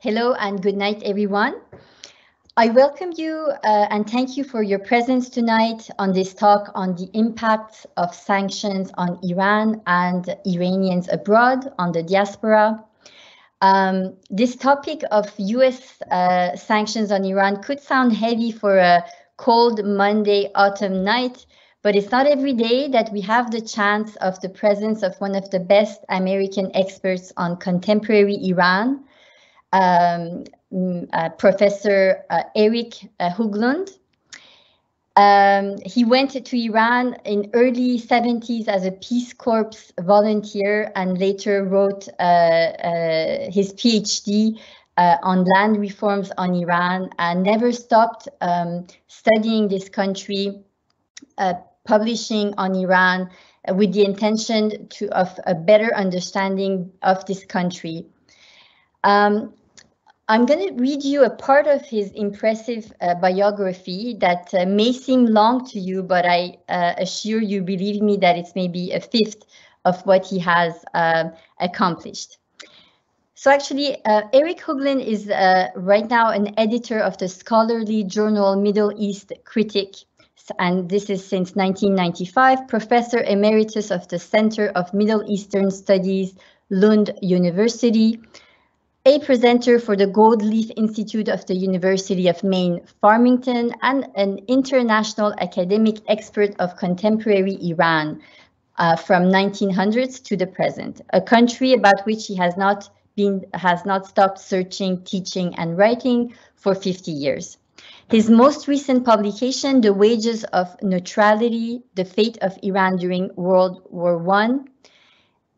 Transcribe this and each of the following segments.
Hello and good night, everyone. I welcome you and thank you for your presence tonight on this talk on the impact of sanctions on Iran and Iranians abroad on the diaspora. This topic of US sanctions on Iran could sound heavy for a cold Monday autumn night, but it's not every day that we have the chance of the presence of one of the best American experts on contemporary Iran, Professor Eric Hooglund. He went to Iran in early 70s as a Peace Corps volunteer and later wrote his PhD on land reforms on Iran and never stopped studying this country, publishing on Iran with the intention of a better understanding of this country. I'm going to read you a part of his impressive biography that may seem long to you, but I assure you, believe me, that it's maybe a fifth of what he has accomplished. So actually, Eric Hooglund is right now an editor of the scholarly journal Middle East Critic, and this is since 1995, Professor Emeritus of the Center of Middle Eastern Studies, Lund University, a presenter for the Gold Leaf Institute of the University of Maine, Farmington, and an international academic expert of contemporary Iran from 1900s to the present, a country about which he has not stopped searching, teaching, and writing for 50 years. His most recent publication, The Wages of Neutrality, The Fate of Iran During World War I.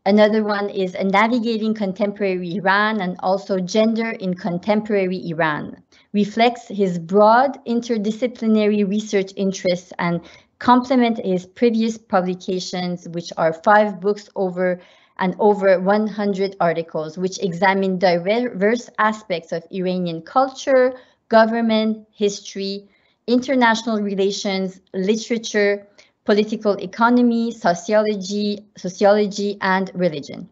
Another one is Navigating Contemporary Iran and also Gender in Contemporary Iran, reflects his broad interdisciplinary research interests and complement his previous publications, which are 5 books over and over 100 articles, which examine diverse aspects of Iranian culture, government, history, international relations, literature, political economy, sociology, and religion.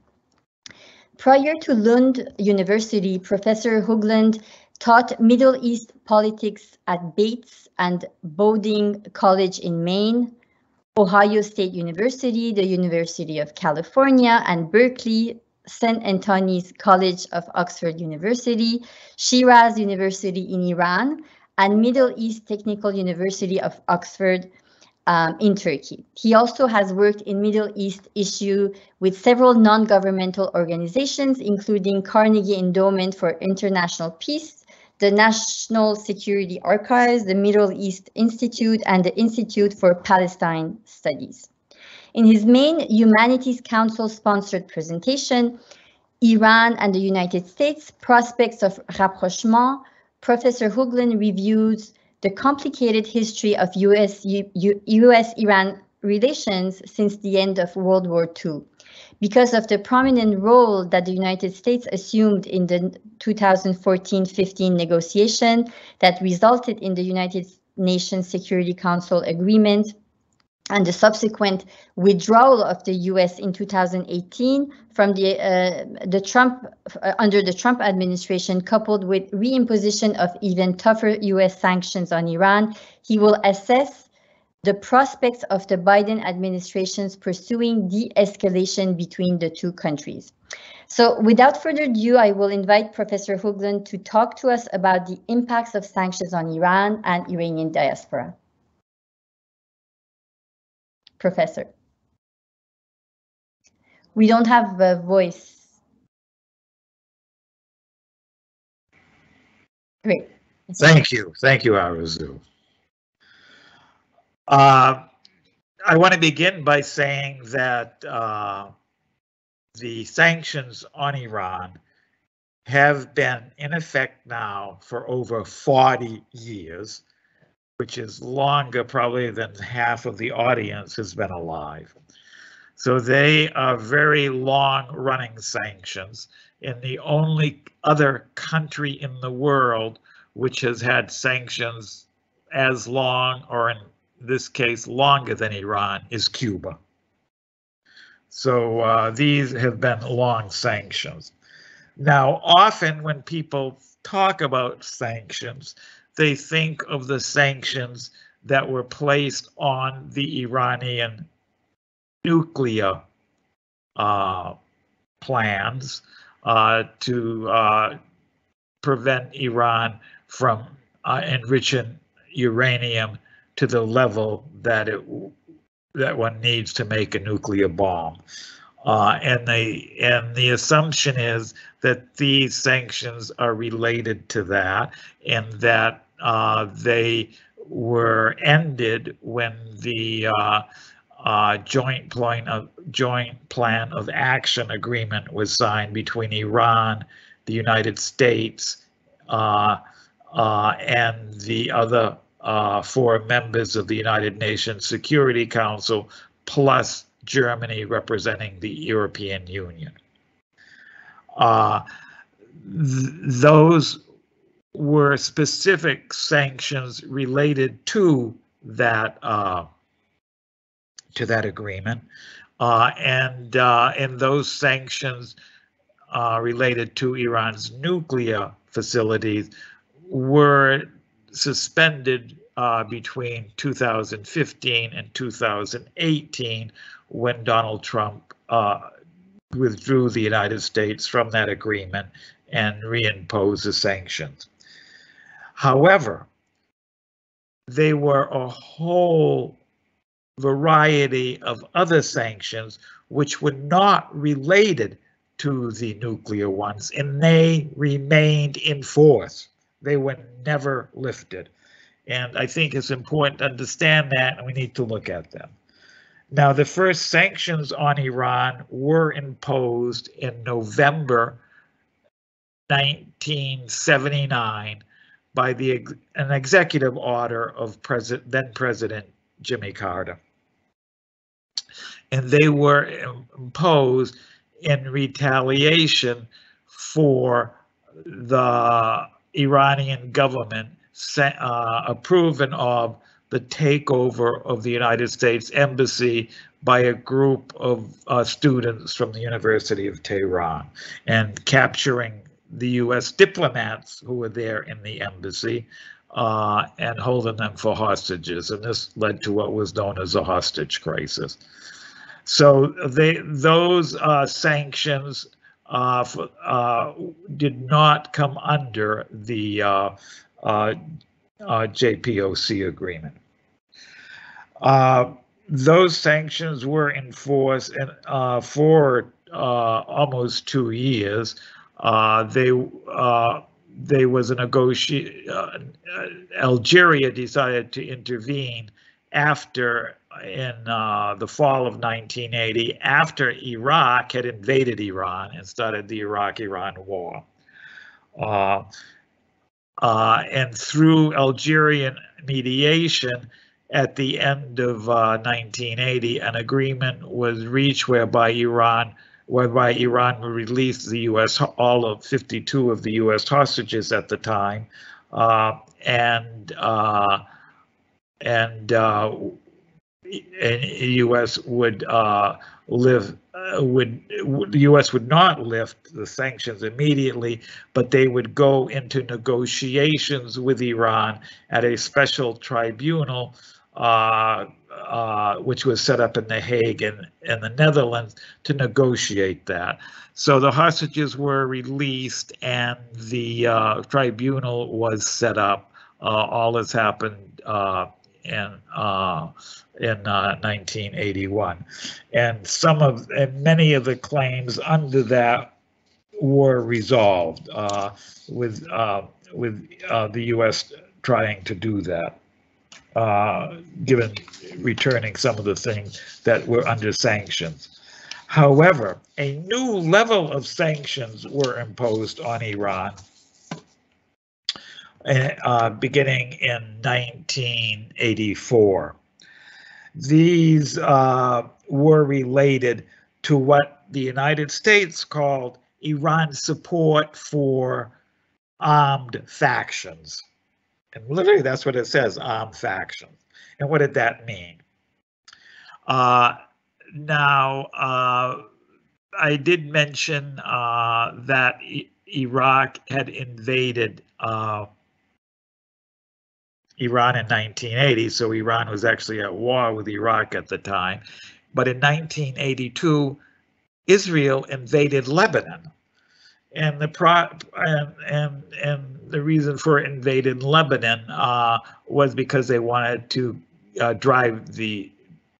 Prior to Lund University, Professor Hooglund taught Middle East politics at Bates and Bowdoin College in Maine, Ohio State University, the University of California, and Berkeley, St. Anthony's College of Oxford University, Shiraz University in Iran, and Middle East Technical University of Oxford, in Turkey. He also has worked in Middle East issues with several non-governmental organizations, including Carnegie Endowment for International Peace, the National Security Archives, the Middle East Institute, and the Institute for Palestine Studies. In his main Humanities Council-sponsored presentation, Iran and the United States, Prospects of Rapprochement, Professor Hooglund reviews the complicated history of US-Iran relations since the end of World War II. Because of the prominent role that the United States assumed in the 2014-15 negotiation that resulted in the United Nations Security Council agreement and the subsequent withdrawal of the US in 2018 from under the Trump administration, coupled with reimposition of even tougher US sanctions on Iran, he will assess the prospects of the Biden administration's pursuing de-escalation between the two countries. So without further ado, I will invite Professor Hooglund to talk to us about the impacts of sanctions on Iran and Iranian diaspora. Professor, we don't have a voice. Great. Thank you, Arazu. I want to begin by saying that the sanctions on Iran have been in effect now for over 40 years, which is longer probably than half of the audience has been alive. So they are very long-running sanctions, and the only other country in the world which has had sanctions as long, or in this case, longer than Iran, is Cuba. So these have been long sanctions. Now, often when people talk about sanctions, they think of the sanctions that were placed on the Iranian nuclear plans to prevent Iran from enriching uranium to the level that one needs to make a nuclear bomb. And the assumption is that these sanctions are related to that, and that they were ended when the joint plan of action agreement was signed between Iran, the United States, and the other four members of the United Nations Security Council, plus Germany representing the European Union. Those were specific sanctions related to that agreement, and those sanctions related to Iran's nuclear facilities were suspended between 2015 and 2018, when Donald Trump withdrew the United States from that agreement and reimposed the sanctions. However, they were a whole variety of other sanctions which were not related to the nuclear ones, and they remained in force. They were never lifted. And I think it's important to understand that, and we need to look at them. Now, the first sanctions on Iran were imposed in November 1979 by an executive order of then President Jimmy Carter. And they were imposed in retaliation for the Iranian government approving of the takeover of the United States Embassy by a group of students from the University of Tehran, and capturing the U.S. diplomats who were there in the embassy and holding them for hostages. And this led to what was known as the hostage crisis. So those sanctions did not come under the JCPOA agreement. Those sanctions were in force for almost 2 years. Algeria decided to intervene after, in the fall of 1980, after Iraq had invaded Iran and started the Iraq-Iran war. And through Algerian mediation, at the end of 1980, an agreement was reached whereby Iran would release the U.S. all of 52 of the U.S. hostages at the time, and U.S. would the U.S. would not lift the sanctions immediately, but they would go into negotiations with Iran at a special tribunal, which was set up in The Hague and the Netherlands to negotiate that. So the hostages were released and the tribunal was set up. All this happened in 1981, and many of the claims under that were resolved with the U.S. trying to do that, given returning some of the things that were under sanctions. However, a new level of sanctions were imposed on Iran, beginning in 1984. These were related to what the United States called Iran's support for armed factions. And literally that's what it says, armed factions. And what did that mean? Now, I did mention that Iraq had invaded Iran in 1980, so Iran was actually at war with Iraq at the time. But in 1982, Israel invaded Lebanon, and the reason for invading Lebanon was because they wanted to drive the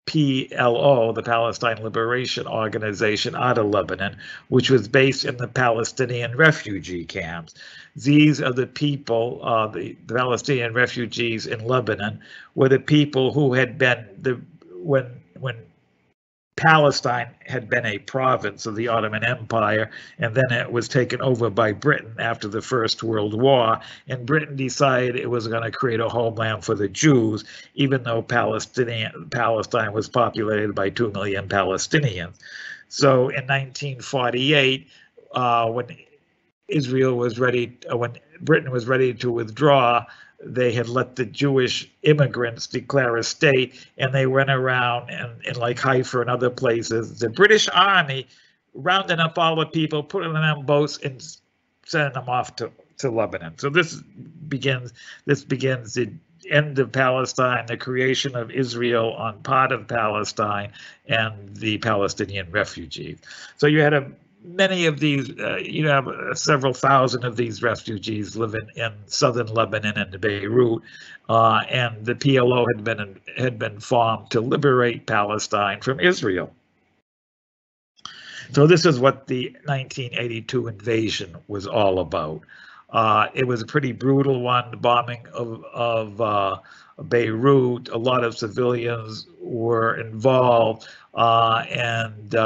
PLO, the Palestine Liberation Organization, out of Lebanon, which was based in the Palestinian refugee camps. These are the people, the Palestinian refugees in Lebanon, were the people who had been, when Palestine had been a province of the Ottoman Empire, and then it was taken over by Britain after the First World War, and Britain decided it was going to create a homeland for the Jews, even though Palestine was populated by 2 million Palestinians. So in 1948, when Britain was ready to withdraw, they had let the Jewish immigrants declare a state, and they went around and like Haifa and other places. The British army rounding up all the people, putting them on boats and sending them off to Lebanon. So this begins the end of Palestine, the creation of Israel on part of Palestine, and the Palestinian refugees. So you had many of these, you have several thousand of these refugees living in southern Lebanon and Beirut, and the PLO had been formed to liberate Palestine from Israel. So this is what the 1982 invasion was all about. It was a pretty brutal one, the bombing of Beirut. A lot of civilians were involved, and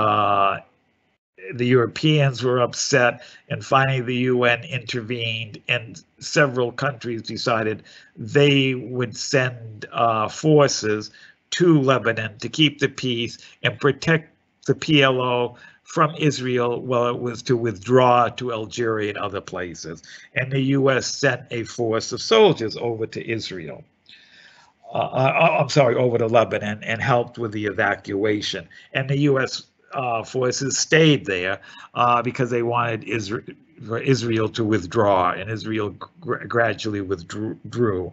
the Europeans were upset, and finally the UN intervened, and several countries decided they would send forces to Lebanon to keep the peace and protect the PLO from Israel while it was to withdraw to Algeria and other places. And the US sent a force of soldiers over to Israel. Over to Lebanon, and helped with the evacuation. And the US forces stayed there because they wanted Israel to withdraw, and Israel gradually withdrew.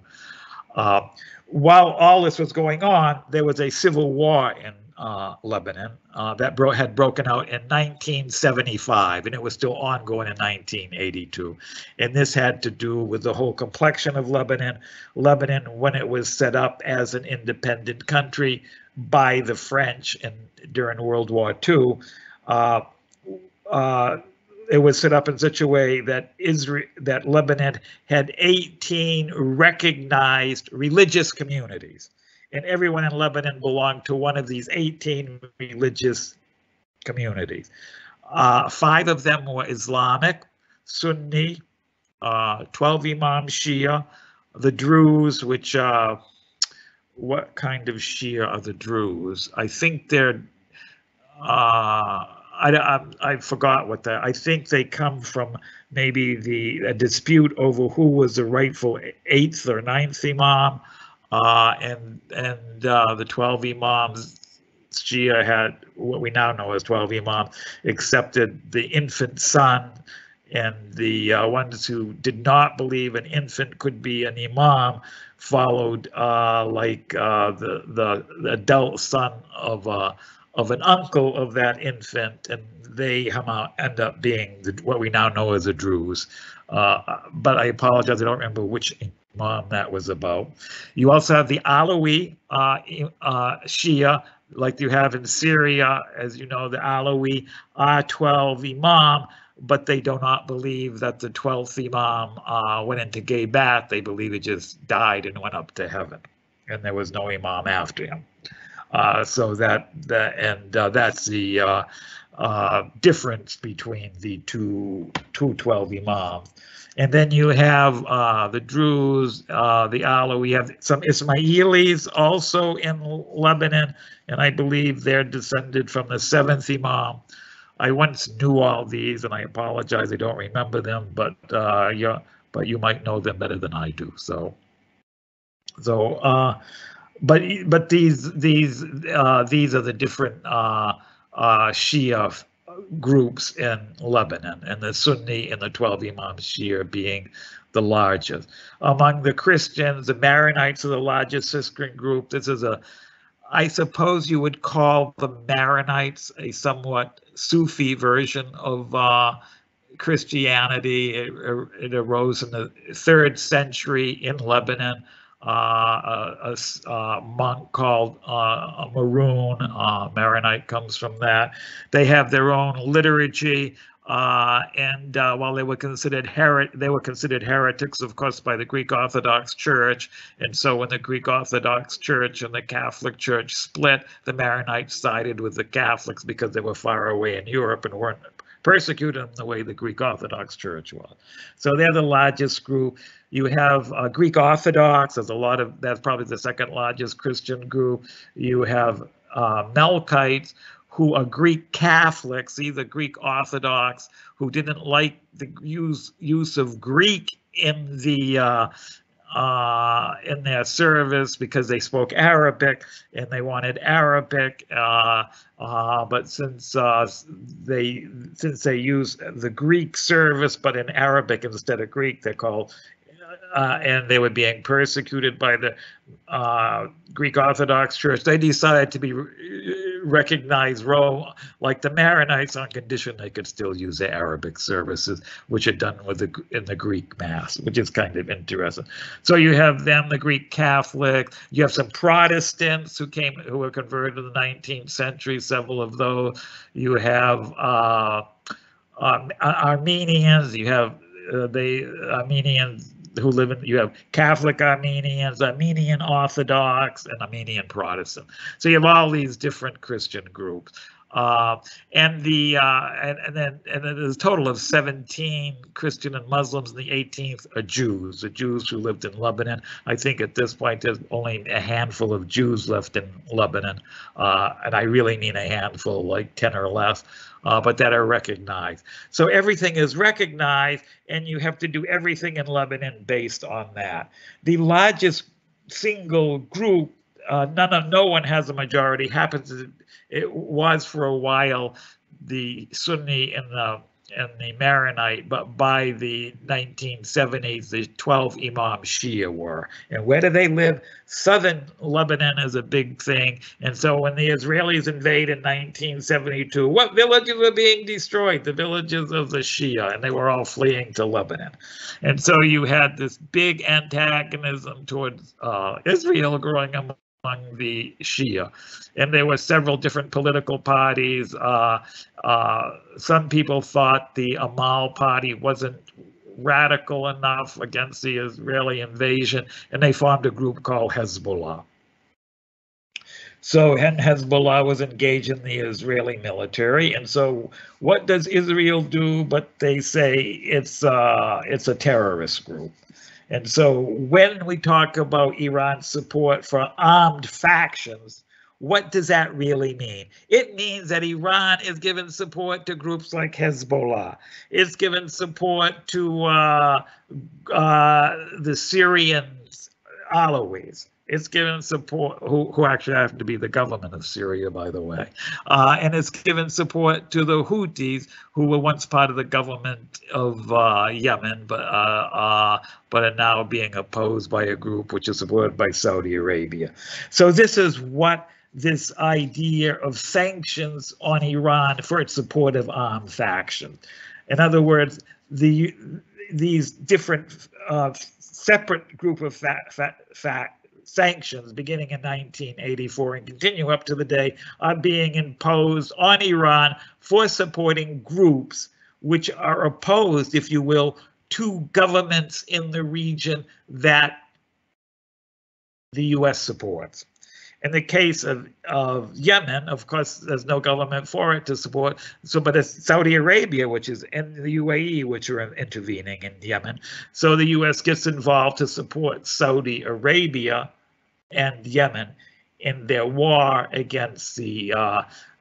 While all this was going on, there was a civil war in Lebanon that had broken out in 1975, and it was still ongoing in 1982. And this had to do with the whole complexion of Lebanon. Lebanon, when it was set up as an independent country by the French and during World War II, it was set up in such a way that Lebanon had 18 recognized religious communities. And everyone in Lebanon belonged to one of these 18 religious communities. 5 of them were Islamic, Sunni, 12 Imam Shia, the Druze, which, what kind of Shia are the Druze? I think they're, I forgot what that, I think they come from maybe a dispute over who was the rightful 8th or 9th Imam. And the 12 imams, Shia had what we now know as 12 imams, accepted the infant son, and the ones who did not believe an infant could be an imam followed the adult son of an uncle of that infant, and they end up being what we now know as the Druze. But I apologize, I don't remember which imam that was about. You also have the Alawi Shia, like you have in Syria. As you know, the Alawi are 12 imam, but they do not believe that the 12th imam went into gay bath. They believe he just died and went up to heaven, and there was no imam after him. So that's the difference between the two 12 imams. And then you have the Druze, the Alawi. We have some Ismailis also in Lebanon, and I believe they're descended from the 7th imam. I once knew all these, and I apologize, I don't remember them, but you might know them better than I do. But these are the different Shia groups in Lebanon, and the Sunni and the 12 Imams Shia being the largest. Among the Christians, the Maronites are the largest Christian group. This is a, I suppose you would call the Maronites a somewhat Sufi version of Christianity. It arose in the 3rd century in Lebanon. A monk called Maronite comes from that. They have their own liturgy, and while they were considered heretics, of course, by the Greek Orthodox Church. And so when the Greek Orthodox Church and the Catholic Church split, the Maronites sided with the Catholics because they were far away in Europe and weren't persecuted in the way the Greek Orthodox Church was. So they're the largest group. You have Greek Orthodox, that's probably the 2nd largest Christian group. You have Melkites, who are Greek Catholics, either Greek Orthodox, who didn't like the use of Greek in the in their service because they spoke Arabic and they wanted Arabic, but since they use the Greek service but in Arabic instead of Greek, they're called and they were being persecuted by the Greek Orthodox Church. They decided to be recognized like the Maronites on condition they could still use the Arabic services, which are done with in the Greek Mass, which is kind of interesting. So you have them, the Greek Catholic. You have some Protestants who were converted in the 19th century, several of those. You have Armenians. You have the Armenians who live in, you have Catholic Armenians, Armenian Orthodox, and Armenian Protestant. So you have all these different Christian groups. And then there's a total of 17 Christian and Muslims, and the 18th are Jews, the Jews who lived in Lebanon. I think at this point there's only a handful of Jews left in Lebanon, and I really mean a handful, like 10 or less, but that are recognized. So everything is recognized, and you have to do everything in Lebanon based on that. The largest single group, no one has a majority, it was for a while the Sunni and the Maronite, but by the 1970s, the 12 Imam Shia were. And where do they live? Southern Lebanon is a big thing. And so when the Israelis invaded in 1972, what villages were being destroyed? The villages of the Shia, and they were all fleeing to Lebanon. And so you had this big antagonism towards Israel growing up among the Shia. And there were several different political parties. Some people thought the Amal party wasn't radical enough against the Israeli invasion, and they formed a group called Hezbollah. So Hezbollah was engaged in the Israeli military, and so what does Israel do? But they say it's a terrorist group. And so when we talk about Iran's support for armed factions, what does that really mean? It means that Iran is giving support to groups like Hezbollah. It's giving support to the Syrian Alawis. It's given support, who actually have to be the government of Syria, by the way. And it's given support to the Houthis, who were once part of the government of Yemen, but are now being opposed by a group which is supported by Saudi Arabia. So this is what this idea of sanctions on Iran for its support of armed factions. In other words, these different separate group of sanctions beginning in 1984 and continue up to the day are being imposed on Iran for supporting groups which are opposed, if you will, to governments in the region that the U.S. supports. In the case of Yemen, of course, there's no government for it to support. So, but it's Saudi Arabia, which is in the UAE, which are intervening in Yemen. So the U.S. gets involved to support Saudi Arabia and Yemen in their war against the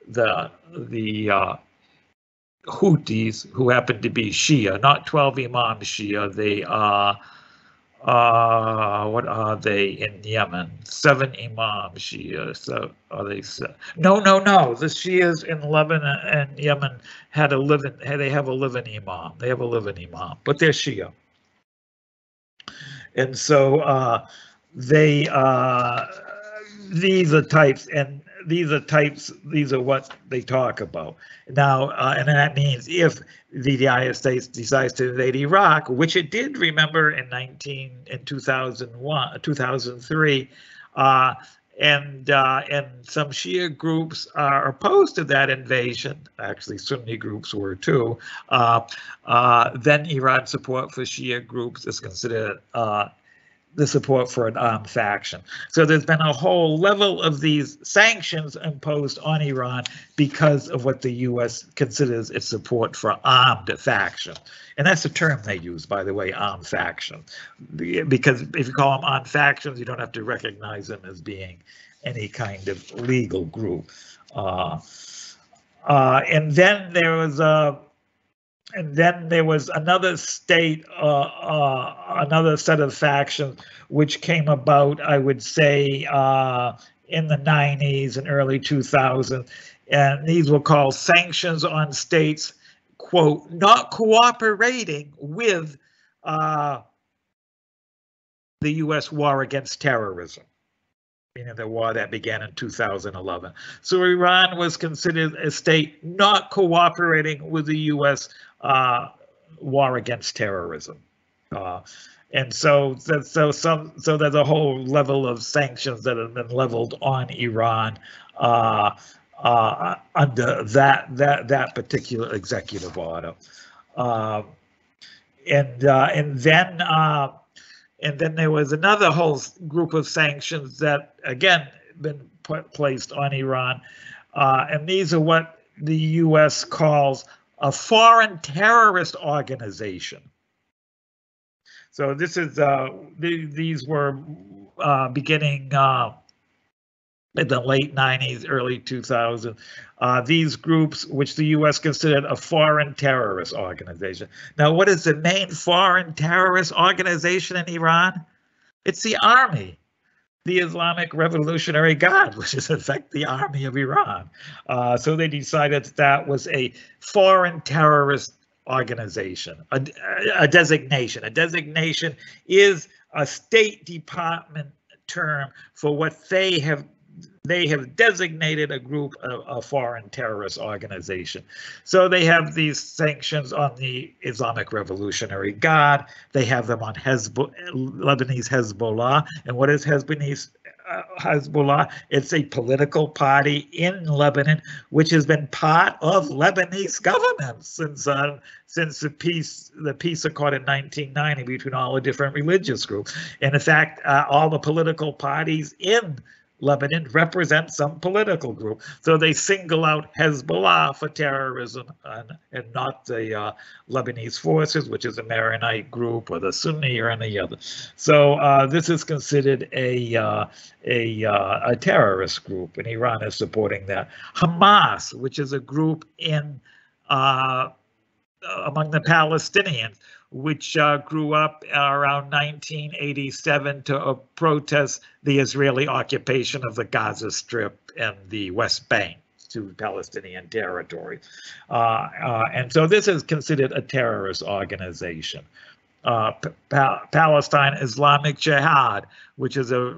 Houthis, who happen to be Shia, not 12 Imam Shia. They are What are they in Yemen? 7 imams, Shia. So are they? No. The Shias in Lebanon and Yemen had a living. They have a living imam. But they're Shia. And so these are types, and these are types. These are what they talk about now, and that means if the United States decides to invade Iraq, which it did, remember, in 2001, 2003, and some Shia groups are opposed to that invasion. Actually, Sunni groups were too. Then Iran's support for Shia groups is considered the support for an armed faction. So there's been a whole level of these sanctions imposed on Iran because of what the U.S. considers its support for armed faction. And that's the term they use, by the way, armed faction. Because if you call them armed factions, you don't have to recognize them as being any kind of legal group. And then there was a another state, another set of factions, which came about, I would say, in the 90s and early 2000s. And these were called sanctions on states, quote, not cooperating with the U.S. war against terrorism. In the war that began in 2011. So Iran was considered a state not cooperating with the U.S. War against terrorism. And so there's a whole level of sanctions that have been leveled on Iran under that particular executive order. And then there was another whole group of sanctions that, again, been placed on Iran. And these are what the U.S. calls a foreign terrorist organization. So this is, these were beginning in the late 90s, early 2000s. These groups, which the U.S. considered a foreign terrorist organization. Now, what is the main foreign terrorist organization in Iran? It's the army, the Islamic Revolutionary Guard, which is in fact the army of Iran. So they decided that was a foreign terrorist organization, a designation. A designation is a State Department term for what they have designated a group of a foreign terrorist organization. So they have these sanctions on the Islamic Revolutionary Guard. They have them on Lebanese Hezbollah. And what is Hezbollah? It's a political party in Lebanon, which has been part of Lebanese government since the peace accord in 1990 between all the different religious groups. And in fact, all the political parties in Lebanon represents some political group, so they single out Hezbollah for terrorism, and not the Lebanese forces, which is a Maronite group or the Sunni or any other. So this is considered a terrorist group, and Iran is supporting that. Hamas, which is a group in among the Palestinians, which grew up around 1987 to protest the Israeli occupation of the Gaza Strip and the West Bank to Palestinian territory. And so this is considered a terrorist organization. Palestine Islamic Jihad, which is a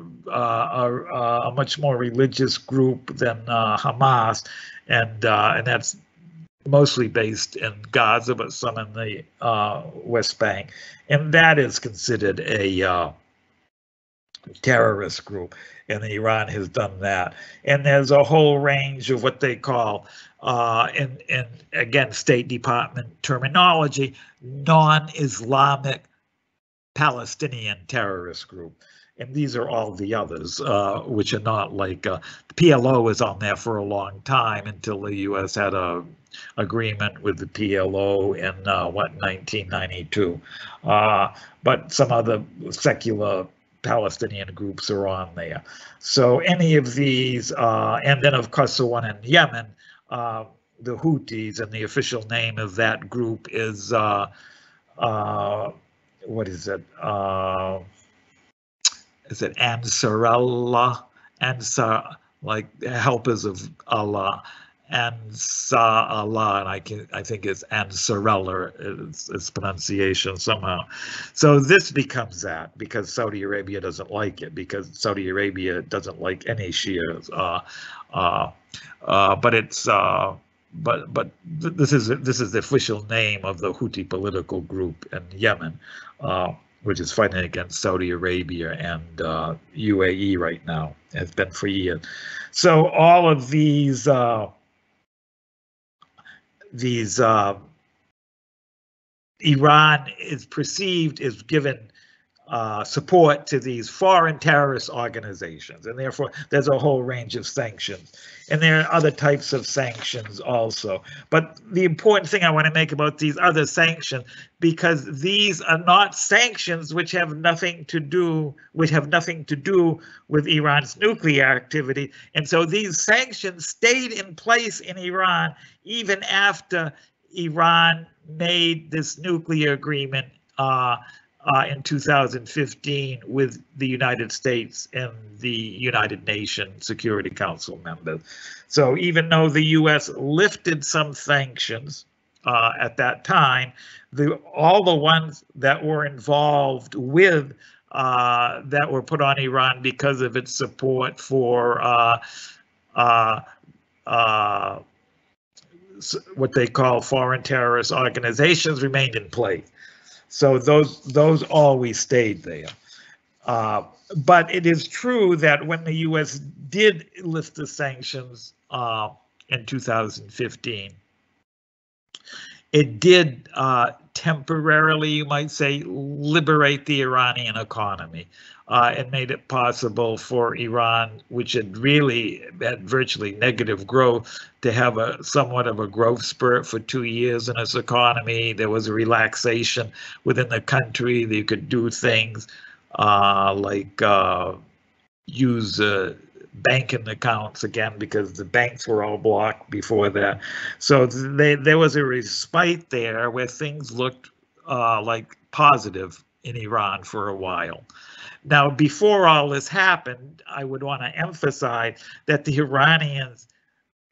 much more religious group than Hamas, and that's mostly based in Gaza, but some in the West Bank, and that is considered a terrorist group, and Iran has done that. And there's a whole range of what they call, in again, State Department terminology, non-Islamic Palestinian terrorist group. And these are all the others, which are not like the PLO was on there for a long time until the U.S. had a agreement with the PLO in 1992. But some other secular Palestinian groups are on there. So any of these, and then of course the one in Yemen, the Houthis, and the official name of that group is what is it? Is it Ansarallah? Ansar, like helpers of Allah. Ansarallah, and I think it's Ansarallah, its pronunciation somehow. So this becomes that because Saudi Arabia doesn't like it, because Saudi Arabia doesn't like any Shias. But this is the official name of the Houthi political group in Yemen, which is fighting against Saudi Arabia and UAE right now. It's been for years. So all of these. Iran is perceived as given support to these foreign terrorist organizations, and therefore there's a whole range of sanctions, and there are other types of sanctions also. But the important thing I want to make about these other sanctions, because these are not sanctions which have nothing to do with Iran's nuclear activity, and so these sanctions stayed in place in Iran even after Iran made this nuclear agreement in 2015 with the United States and the United Nations Security Council members. So even though the U.S. lifted some sanctions at that time, all the ones that were involved with that were put on Iran because of its support for what they call foreign terrorist organizations remained in place. So those always stayed there. But it is true that when the U.S. did lift the sanctions in 2015, it did temporarily, you might say, liberate the Iranian economy. It made it possible for Iran, which had really had virtually negative growth, to have somewhat of a growth spurt for 2 years in its economy. There was a relaxation within the country. They could do things like use banking accounts again, because the banks were all blocked before that. So there was a respite there where things looked like positive in Iran for a while. Now, before all this happened, I would want to emphasize that the Iranian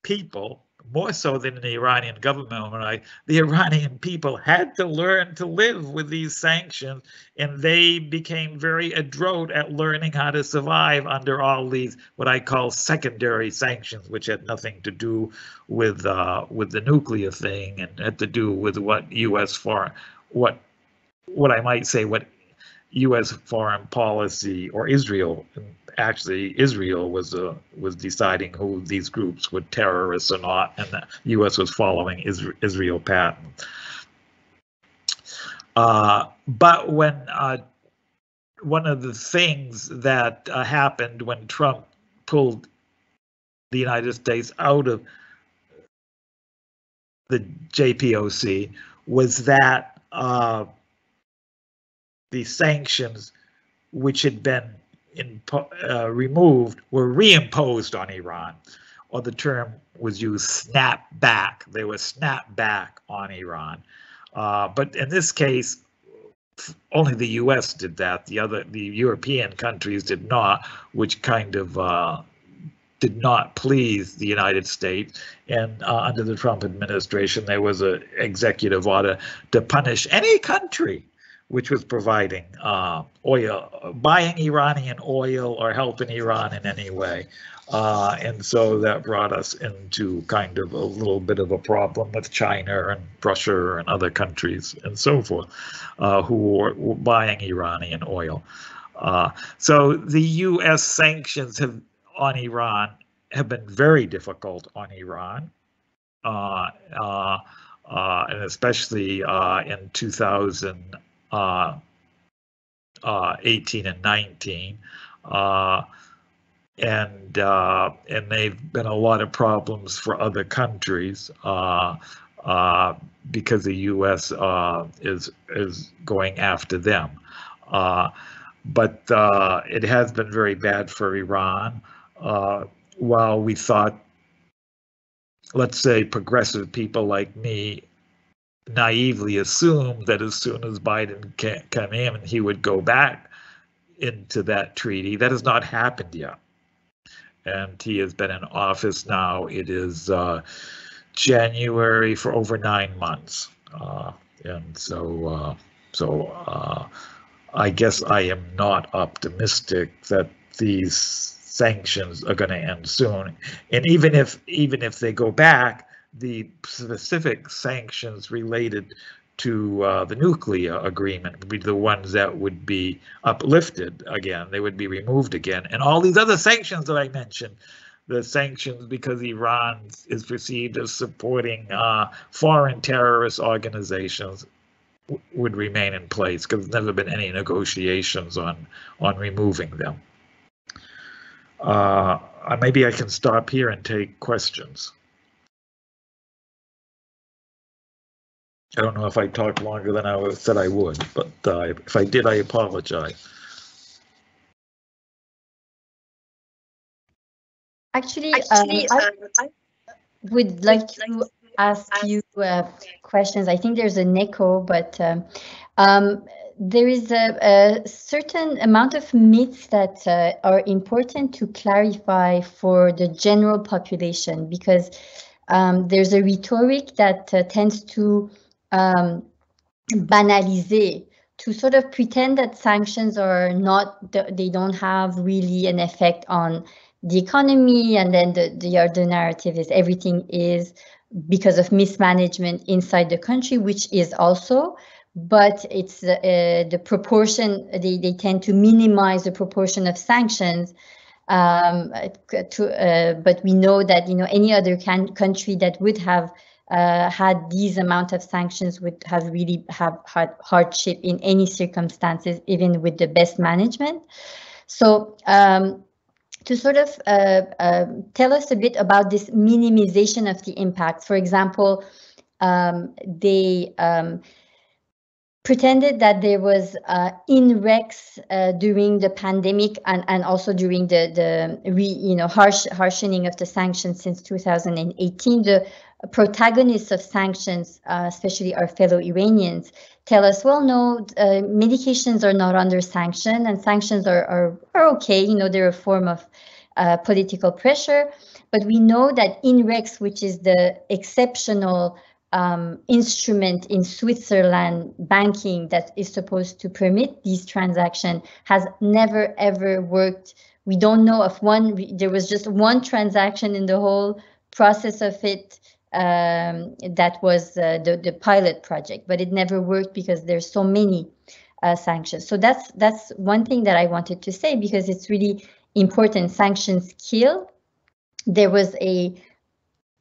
people, more so than the Iranian government, right, the Iranian people had to learn to live with these sanctions, and they became very adroit at learning how to survive under all these what I call secondary sanctions, which had nothing to do with the nuclear thing and had to do with what U.S. foreign, what I might say, what U.S. foreign policy, or Israel, actually Israel was deciding who these groups were, terrorists or not, and the U.S. was following Israel pattern. But when one of the things that happened when Trump pulled the United States out of the JCPOA was that the sanctions which had been removed were reimposed on Iran, or the term was used, snap back. They were snapped back on Iran. But in this case, only the U.S. did that. The European countries did not, which kind of did not please the United States. And under the Trump administration, there was an executive order to punish any country which was providing oil, buying Iranian oil, or helping Iran in any way. And so that brought us into kind of a little bit of a problem with China and Russia and other countries and so forth who were buying Iranian oil. So the U.S. sanctions on Iran have been very difficult on Iran. And especially in 2018 and 19, and they've been a lot of problems for other countries because the U.S. is going after them. But it has been very bad for Iran. While we thought, let's say, progressive people like me naively assumed that as soon as Biden came in, he would go back into that treaty. That has not happened yet. And he has been in office now. It is January for over 9 months. And so I guess I am not optimistic that these sanctions are going to end soon. And even if they go back, the specific sanctions related to the nuclear agreement would be the ones that would be uplifted again. They would be removed again. And all these other sanctions that I mentioned, the sanctions because Iran is perceived as supporting foreign terrorist organizations, would remain in place because there's never been any negotiations on removing them. Maybe I can stop here and take questions. I don't know if I talked longer than I said I would, but if I did, I apologize. Actually, I would like to ask you questions. I think there's an echo, but there is a certain amount of myths that are important to clarify for the general population, because there's a rhetoric that tends to banalize, to sort of pretend that sanctions are not, they don't have really an effect on the economy, and then the other narrative is everything is because of mismanagement inside the country, which is also, but it's the proportion, they tend to minimize the proportion of sanctions. But we know that, you know, any other country that would have had these amount of sanctions would have really have had hardship in any circumstances, even with the best management. So to sort of tell us a bit about this minimization of the impact. For example, they pretended that there was in-rex during the pandemic and also during the harshening of the sanctions since 2018. The protagonists of sanctions, especially our fellow Iranians, tell us, well, no, medications are not under sanction, and sanctions are okay. You know, they're a form of political pressure, but we know that in Rex, which is the exceptional instrument in Switzerland banking that is supposed to permit these transactions, has never ever worked. We don't know of one. There was just one transaction in the whole process of it. That was the pilot project, but it never worked because there's so many sanctions. So that's one thing that I wanted to say, because it's really important. Sanctions kill. There was a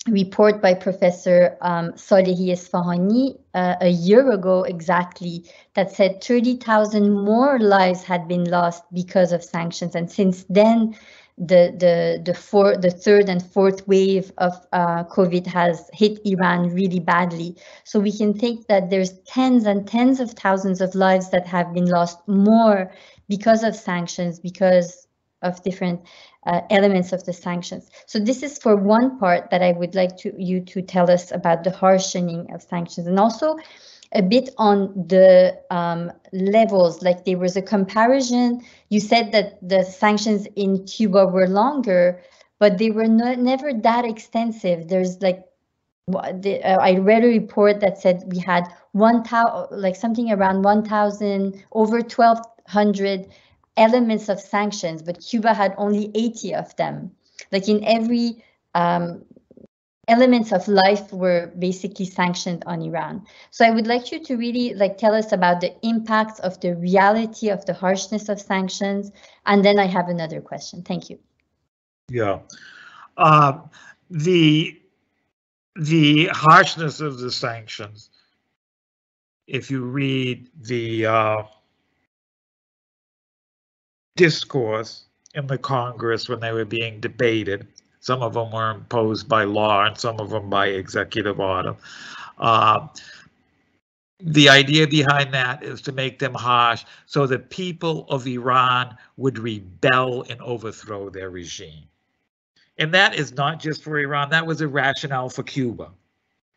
report by Professor Salehi Esfahani a year ago exactly that said 30,000 more lives had been lost because of sanctions, and since then the third and fourth wave of COVID has hit Iran really badly. So we can think that there's tens and tens of thousands of lives that have been lost more because of sanctions, because of different elements of the sanctions. So this is for one part that I would like you to tell us about the harshening of sanctions, and also a bit on the levels. Like, there was a comparison. You said that the sanctions in Cuba were longer, but they were never that extensive. There's like, I read a report that said we had something around 1,000, over 1,200 elements of sanctions, but Cuba had only 80 of them. Like, in every elements of life were basically sanctioned on Iran. So I would like you to really tell us about the impacts of the reality of the harshness of sanctions. And then I have another question. Thank you. Yeah. The harshness of the sanctions, if you read the discourse in the Congress when they were being debated, some of them were imposed by law and some of them by executive order. The idea behind that is to make them harsh so the people of Iran would rebel and overthrow their regime. And that is not just for Iran. That was a rationale for Cuba.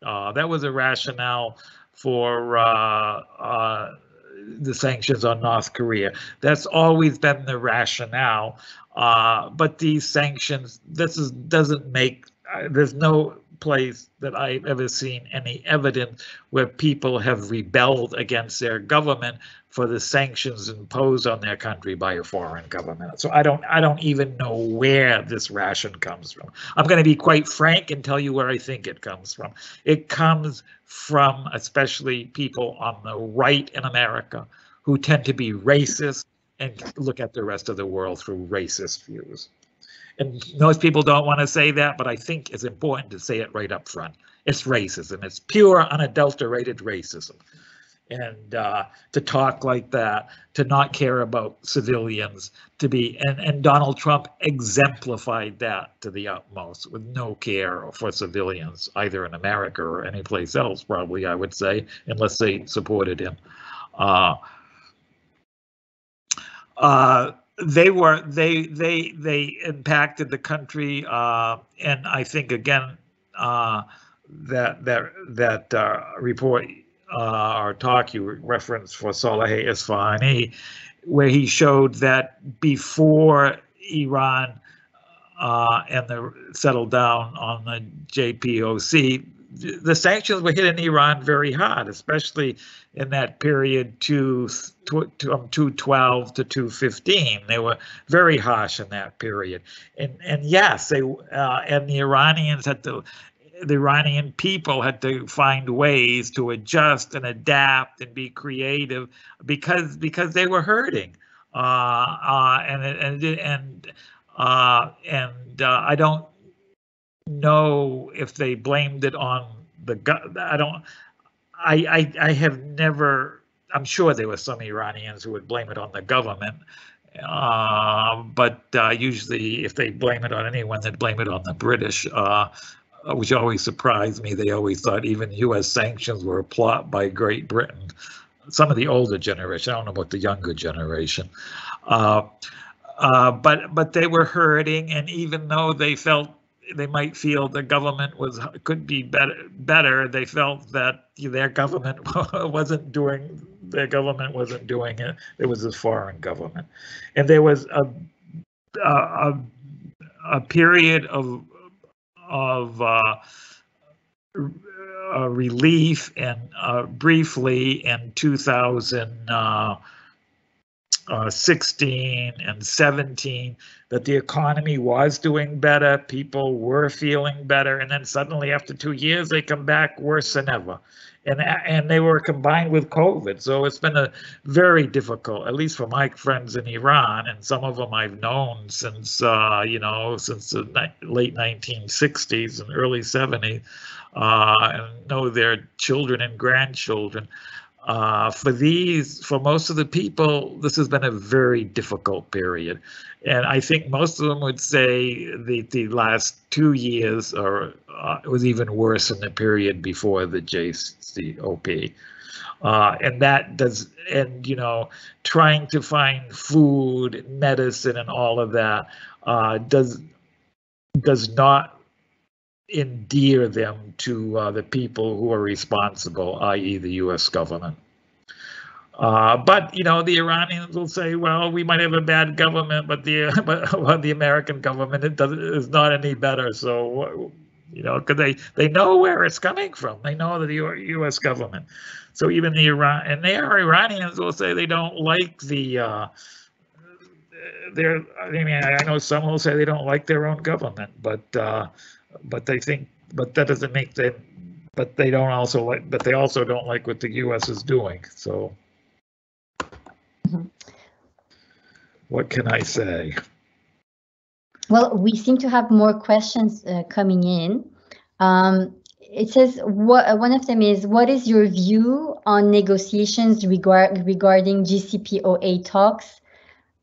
That was a rationale for the sanctions on North Korea. That's always been the rationale. But these sanctions, there's no place that I've ever seen any evidence where people have rebelled against their government for the sanctions imposed on their country by a foreign government. So I don't even know where this ration comes from. I'm going to be quite frank and tell you where I think it comes from. It comes from especially people on the right in America who tend to be racist and look at the rest of the world through racist views. And most people don't want to say that, but I think it's important to say it right up front. It's racism. It's pure, unadulterated racism. And to talk like that, to not care about civilians, to be, and Donald Trump exemplified that to the utmost with no care for civilians, either in America or anyplace else, probably, I would say, unless they supported him. They impacted the country, and I think again that report or talk you referenced for Soleh Isfahani, where he showed that before Iran and the settled down on the JCPOA, the sanctions were hitting Iran very hard, especially in that period from 2012 to 2015. They were very harsh in that period, and yes, they and the Iranians had to, the Iranian people had to find ways to adjust and adapt and be creative because they were hurting, and I don't know if they blamed it on the government. I have never, I'm sure there were some Iranians who would blame it on the government, but usually if they blame it on anyone, they'd blame it on the British, which always surprised me. They always thought even U.S. sanctions were a plot by Great Britain. Some of the older generation, I don't know about the younger generation. But they were hurting, and even though they felt they might feel the government could be better. They felt that their government wasn't doing it. It was a foreign government, and there was a period of relief, and briefly in 2016 and 17, that the economy was doing better, people were feeling better, and then suddenly after 2 years they come back worse than ever, and they were combined with COVID. So it's been a very difficult, at least for my friends in Iran, and some of them I've known since since the late 1960s and early 70s, and know their children and grandchildren. For most of the people, this has been a very difficult period, and I think most of them would say the last 2 years was even worse than the period before the JCPOA, trying to find food, medicine, and all of that does not endear them to the people who are responsible, i.e. the U.S. government. But the Iranians will say, well, we might have a bad government, but the American government is not any better. So because they know where it's coming from. They know that the U.S. government. So even the Iranians will say they don't like the. I know some will say they don't like their own government, but. But they also don't like what the U.S. is doing. So, what can I say? Well, we seem to have more questions coming in. It says one of them is, what is your view on negotiations regarding JCPOA talks?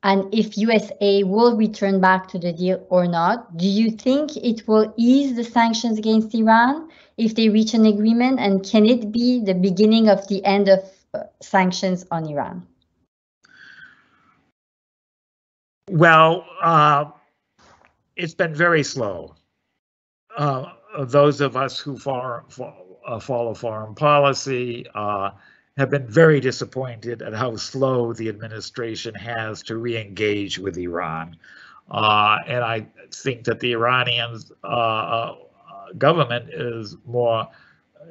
And if USA will return back to the deal or not, do you think it will ease the sanctions against Iran if they reach an agreement? And can it be the beginning of the end of sanctions on Iran? Well, it's been very slow. Those of us who follow foreign policy, have been very disappointed at how slow the administration has to re-engage with Iran. And I think that the Iranian government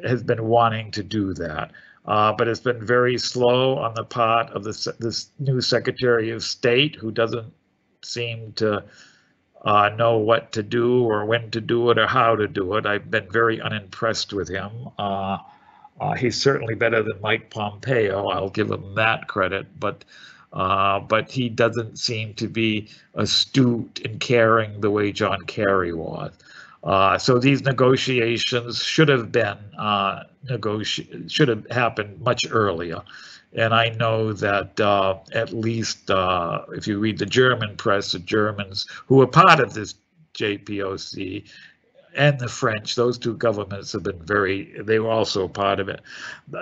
has been wanting to do that. But it's been very slow on the part of this new Secretary of State, who doesn't seem to know what to do or when to do it or how to do it. I've been very unimpressed with him. He's certainly better than Mike Pompeo. I'll give him that credit, but he doesn't seem to be astute and caring the way John Kerry was. So these negotiations should have been happened much earlier. And I know that at least if you read the German press, the Germans who were part of this JCPOA and the French, those two governments have been they were also part of it.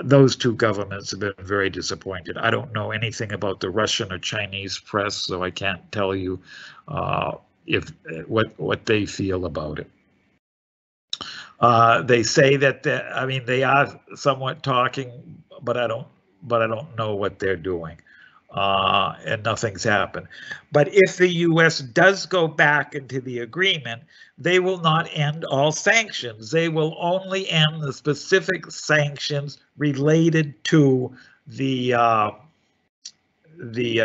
Those two governments have been very disappointed. I don't know anything about the Russian or Chinese press, so I can't tell you what they feel about it. They say that, I mean, they are somewhat talking, but I don't know what they're doing, and nothing's happened. But if the U.S. does go back into the agreement, they will not end all sanctions. They will only end the specific sanctions related to the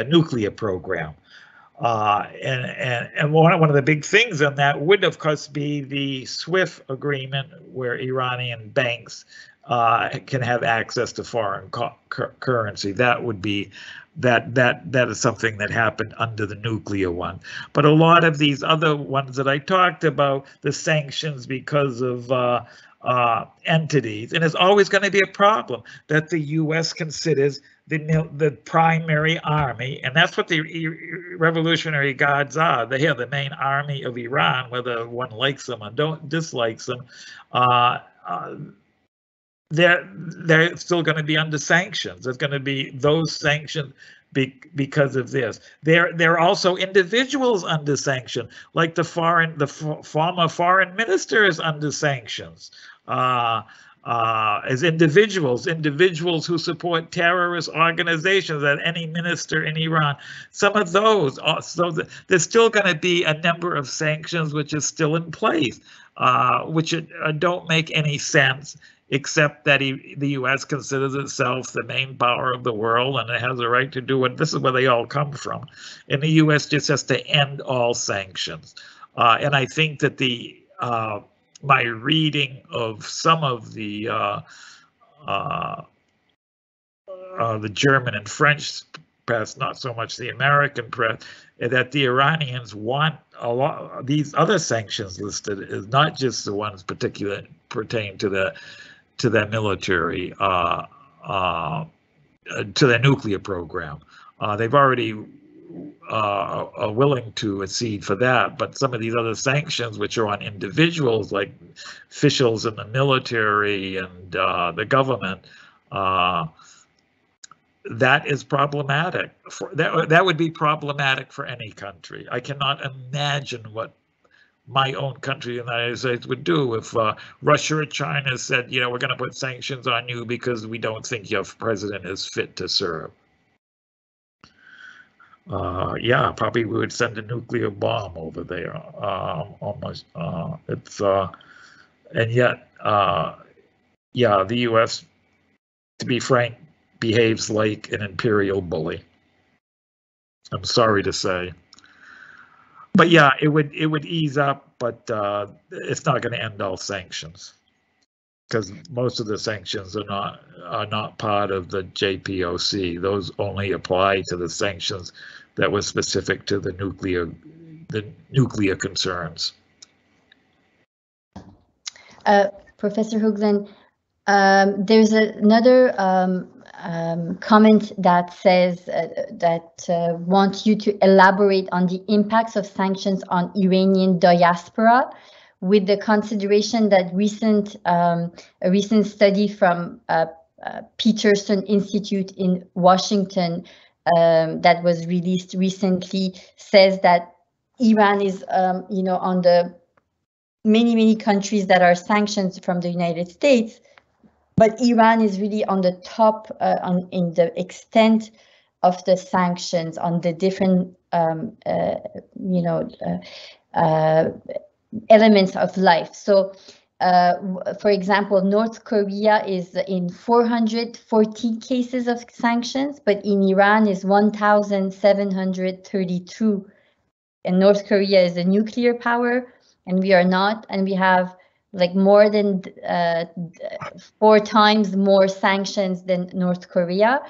nuclear program. And one of the big things on that would, of course, be the SWIFT agreement, where Iranian banks can have access to foreign currency. That would be that is something that happened under the nuclear one. But a lot of these other ones that I talked about, the sanctions because of entities, and it's always going to be a problem that the U.S. considers the primary army, and that's what the Revolutionary Guards are. They are the main army of Iran, whether one likes them or don't dislikes them. They're still going to be under sanctions. There's going to be those sanctions because of this. There are also individuals under sanction, like the former foreign minister is under sanctions as individuals who support terrorist organizations, at any minister in Iran. Some of those, so there's still going to be a number of sanctions which is still in place, which don't make any sense, except that the U.S. considers itself the main power of the world and it has a right to do it. This is where they all come from. And the U.S. just has to end all sanctions. And I think that my reading of some of the German and French press, not so much the American press, that the Iranians want a lot of these other sanctions listed, is not just the ones particular pertain to their military, to their nuclear program. They've already are willing to accede for that, but some of these other sanctions which are on individuals like officials in the military and the government, that is problematic. That would be problematic for any country. I cannot imagine what my own country, the United States, would do if Russia or China said, you know, we're going to put sanctions on you because we don't think your president is fit to serve. Yeah, probably we would send a nuclear bomb over there, almost. And yet, yeah, the U.S., to be frank, behaves like an imperial bully. I'm sorry to say. But yeah, it would ease up, but it's not going to end all sanctions, because most of the sanctions are not part of the JCPOA. Those only apply to the sanctions that were specific to the nuclear concerns. Professor Hooglund, there's another comment that says that wants you to elaborate on the impacts of sanctions on Iranian diaspora, with the consideration that a recent study from Peterson Institute in Washington that was released recently says that Iran is, you know, on the many countries that are sanctioned from the United States, But Iran is really on the top in the extent of the sanctions on the different, elements of life. So, for example, North Korea is in 414 cases of sanctions, but in Iran is 1,732. And North Korea is a nuclear power, and we are not, and we have like more than 4 times more sanctions than North Korea.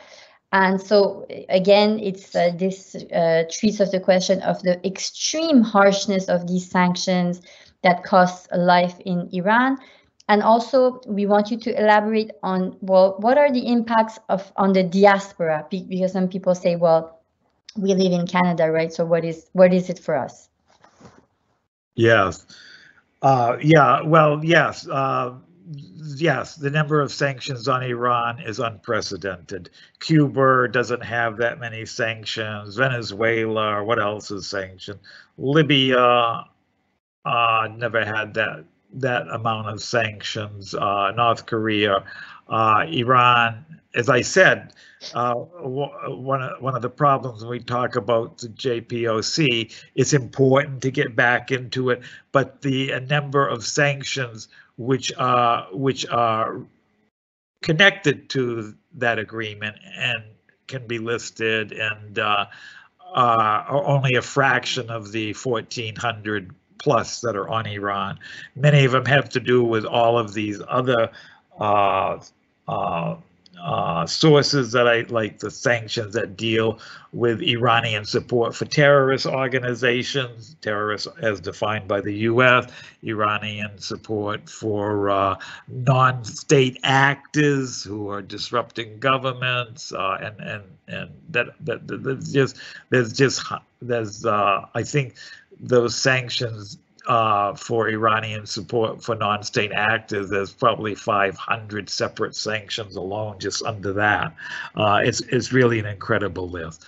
And so again, it's this treats of the question of the extreme harshness of these sanctions that costs life in Iran. And also, we want you to elaborate on, well, what are the impacts on the diaspora? Because some people say, well, we live in Canada, right? So what is it for us? Yes. Yes, the number of sanctions on Iran is unprecedented. Cuba doesn't have that many sanctions. Venezuela, or what else is sanctioned? Libya never had that amount of sanctions. North Korea, Iran. As I said, one of the problems when we talk about the JCPOA, it's important to get back into it, but the number of sanctions which are connected to that agreement and can be listed and are only a fraction of the 1,400 plus that are on Iran. Many of them have to do with all of these other sources that I like, the sanctions that deal with Iranian support for terrorist organizations, terrorists as defined by the U.S., Iranian support for non-state actors who are disrupting governments, I think those sanctions for Iranian support for non-state actors, there's probably 500 separate sanctions alone just under that. It's really an incredible list.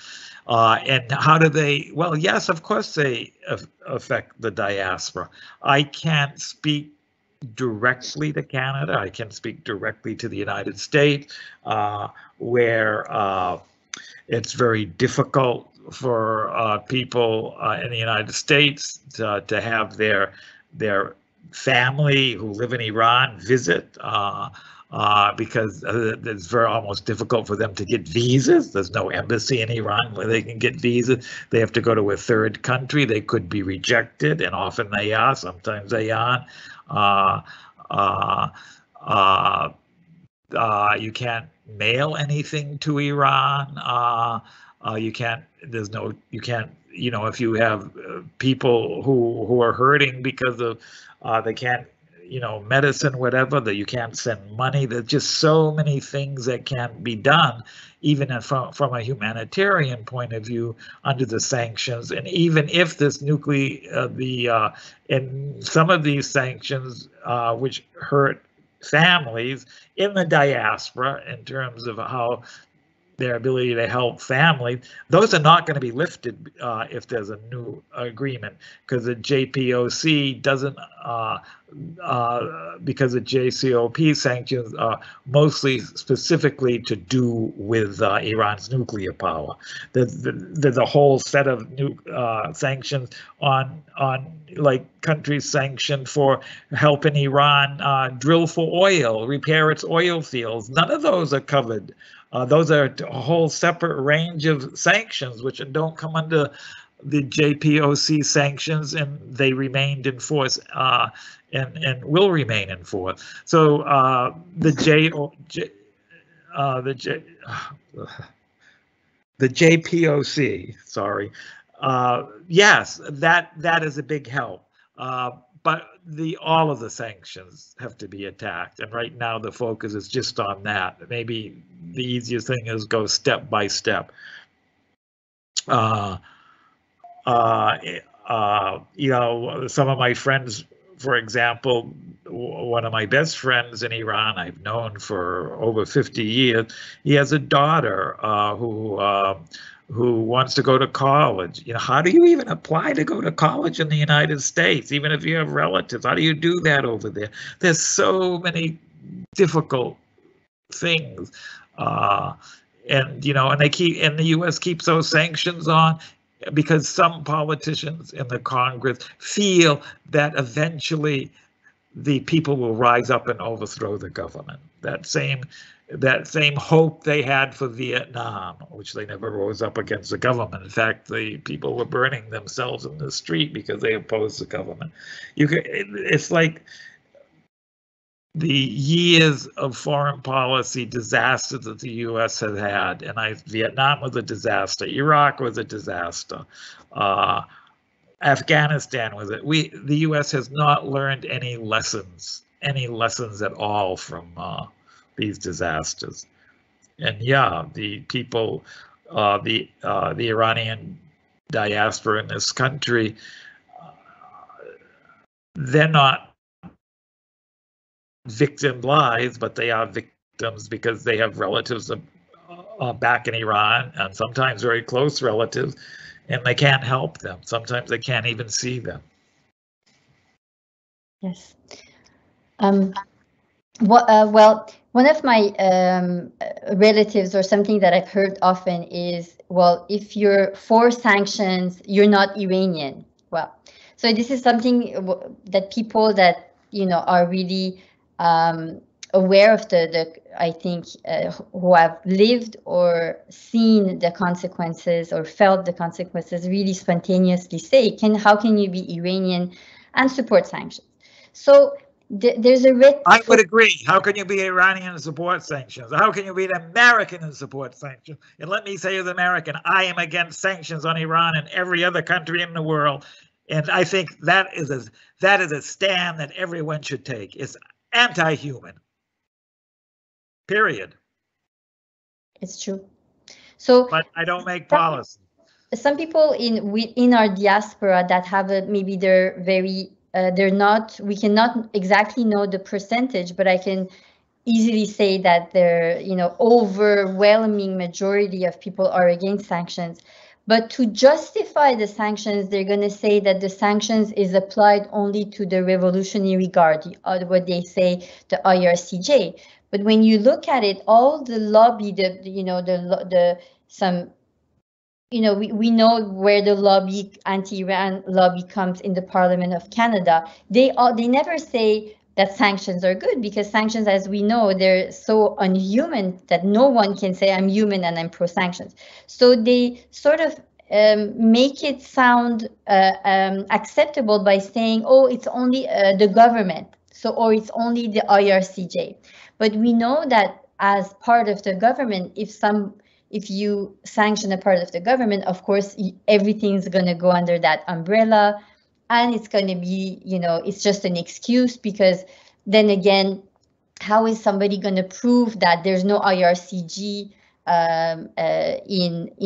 And how do they? Well, yes, of course they affect the diaspora. I can't speak directly to Canada. I can speak directly to the United States, where it's very difficult for people in the United States to have their family who live in Iran visit because it's very almost difficult for them to get visas. There's no embassy in Iran where they can get visas. They have to go to a third country. They could be rejected, and often they are, sometimes they aren't. You can't mail anything to Iran. If you have people who are hurting because of they can't, medicine, whatever, that you can't send money. There's just so many things that can't be done, even from a humanitarian point of view under the sanctions. And even if this and some of these sanctions which hurt families in the diaspora in terms of how their ability to help family, those are not going to be lifted if there's a new agreement, because the JCPOA doesn't, because the JCPOA sanctions are mostly specifically to do with Iran's nuclear power. There's a whole set of new sanctions on like countries sanctioned for helping Iran drill for oil, repair its oil fields. None of those are covered. Those are a whole separate range of sanctions which don't come under the JCPOA sanctions, and they remained in force and will remain in force. So the JCPOA, sorry, yes, that is a big help. But all of the sanctions have to be attacked, and right now the focus is just on that. Maybe the easiest thing is go step by step. Some of my friends, for example, one of my best friends in Iran, I've known for over 50 years. He has a daughter who wants to go to college. How do you even apply to go to college in the United States, even if you have relatives? How do you do that over there? There's so many difficult things. And, you know, and they keep, and the U.S. keeps those sanctions on because some politicians in the Congress feel that eventually the people will rise up and overthrow the government. That same hope they had for Vietnam, which they never rose up against the government. In fact, the people were burning themselves in the street because they opposed the government. It's like the years of foreign policy disaster that the U.S. has had, and Vietnam was a disaster, Iraq was a disaster, Afghanistan was it. The U.S. has not learned any lessons at all from these disasters. And yeah, the people, the Iranian diaspora in this country, they're not victimized, but they are victims because they have relatives back in Iran, and sometimes very close relatives, and they can't help them. Sometimes they can't even see them. Yes. Well, one of my relatives or something that I've heard often is, well, if you're for sanctions, you're not Iranian. Well, so this is something that people that, you know, are really aware of I think, who have lived or seen the consequences or felt the consequences really spontaneously say, how can you be Iranian and support sanctions? So there's a red. I would agree. How can you be Iranian and support sanctions? How can you be an American and support sanctions? And let me say, as an American, I am against sanctions on Iran and every other country in the world. And I think that is a stand that everyone should take. It's anti-human. Period. It's true. So, but I don't make policy. Some people in our diaspora that have maybe they're very. We cannot exactly know the percentage, but I can easily say that overwhelming majority of people are against sanctions. But to justify the sanctions, they're going to say that the sanctions is applied only to the Revolutionary Guard, what they say, the IRCJ. But when you look at it, all the lobby, we know where the lobby, anti-Iran lobby, comes in the Parliament of Canada. They never say that sanctions are good, because sanctions, as we know, they're so unhuman that no one can say I'm human and I'm pro-sanctions. So they sort of make it sound acceptable by saying, oh, it's only the government, or it's only the IRCJ. But we know that as part of the government, if you sanction a part of the government, of course, everything's going to go under that umbrella, and it's going to be, it's just an excuse, because then again, how is somebody going to prove that there's no IRCJ in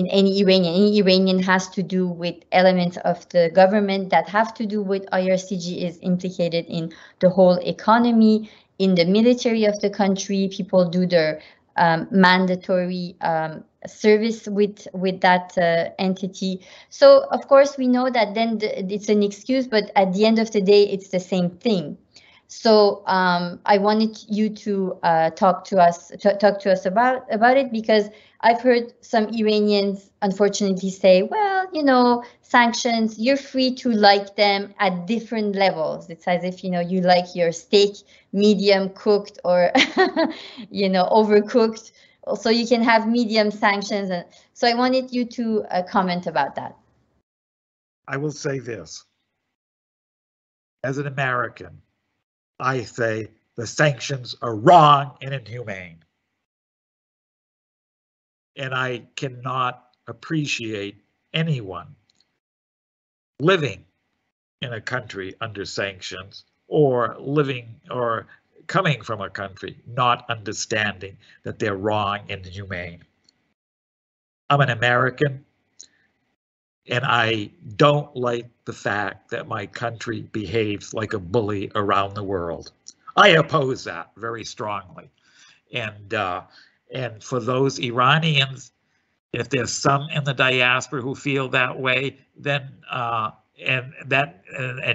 any Iranian? Any Iranian has to do with elements of the government that have to do with IRCJ, is implicated in the whole economy, in the military of the country. People do their mandatory service with that entity. So of course we know that then it's an excuse, but at the end of the day, it's the same thing. So I wanted you to talk to us about it, because I've heard some Iranians unfortunately say, well, sanctions, you're free to like them at different levels. It's as if, you like your steak medium cooked or, overcooked. So you can have medium sanctions. And so I wanted you to comment about that. I will say this. As an American, I say the sanctions are wrong and inhumane. And I cannot appreciate anyone living in a country under sanctions, or living or coming from a country not understanding that they're wrong and inhumane. I'm an American, and I don't like the fact that my country behaves like a bully around the world. I oppose that very strongly. And for those Iranians, if there's some in the diaspora who feel that way, then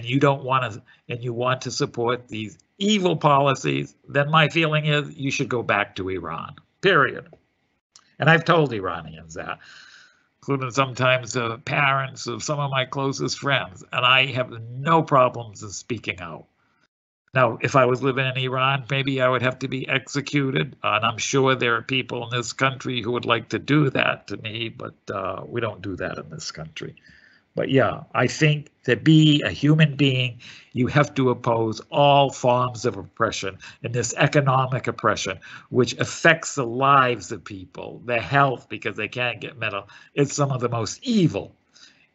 you want to support these evil policies, then my feeling is you should go back to Iran, period. And I've told Iranians that, including sometimes parents of some of my closest friends, and I have no problems in speaking out. Now, if I was living in Iran, maybe I would have to be executed, and I'm sure there are people in this country who would like to do that to me, but we don't do that in this country. But yeah, I think to be a human being, you have to oppose all forms of oppression, and this economic oppression, which affects the lives of people, their health, because they can't get medical. It's some of the most evil,